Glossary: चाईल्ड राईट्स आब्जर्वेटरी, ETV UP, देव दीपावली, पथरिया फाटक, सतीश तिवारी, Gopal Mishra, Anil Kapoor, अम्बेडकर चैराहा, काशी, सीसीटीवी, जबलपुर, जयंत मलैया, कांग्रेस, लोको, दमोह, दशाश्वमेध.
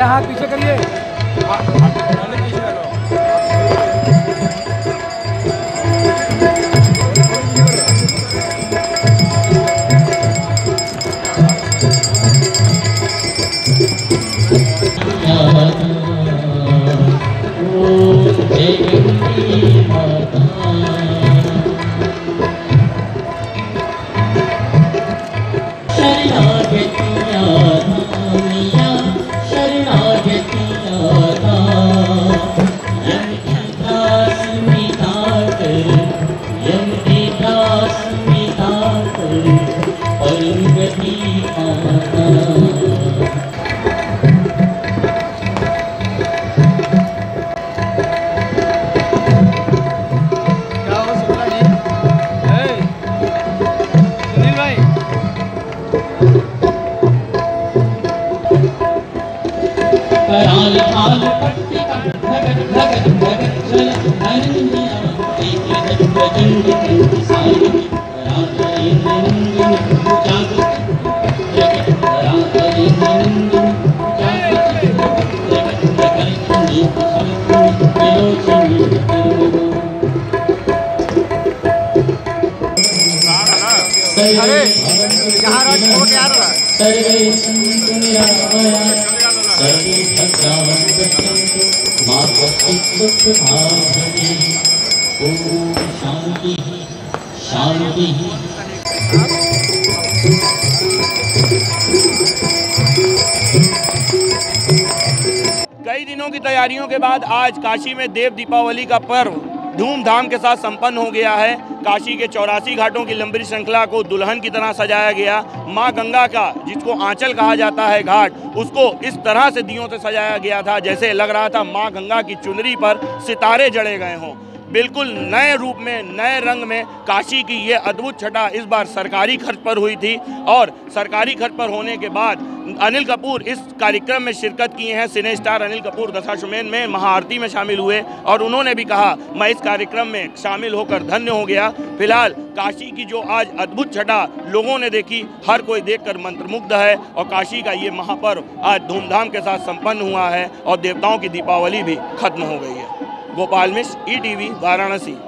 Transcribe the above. या हाथ पीछे करिए। तैयारियों के बाद आज काशी में देव दीपावली का पर्व धूमधाम के साथ संपन्न हो गया है। काशी के 84 घाटों की लंबी श्रृंखला को दुल्हन की तरह सजाया गया। मां गंगा का जिसको आंचल कहा जाता है घाट, उसको इस तरह से दियों से सजाया गया था जैसे लग रहा था मां गंगा की चुनरी पर सितारे जड़े गए हों। बिल्कुल नए रूप में, नए रंग में काशी की ये अद्भुत छटा इस बार सरकारी खर्च पर हुई थी और सरकारी खर्च पर होने के बाद अनिल कपूर इस कार्यक्रम में शिरकत किए हैं। सिने स्टार अनिल कपूर दशाश्वमेध में महाआरती में शामिल हुए और उन्होंने भी कहा मैं इस कार्यक्रम में शामिल होकर धन्य हो गया। फिलहाल काशी की जो आज अद्भुत छटा लोगों ने देखी, हर कोई देखकर मंत्रमुग्ध है और काशी का ये महापर्व आज धूमधाम के साथ संपन्न हुआ है और देवताओं की दीपावली भी खत्म हो गई है। गोपाल मिश्र, ETV वाराणसी।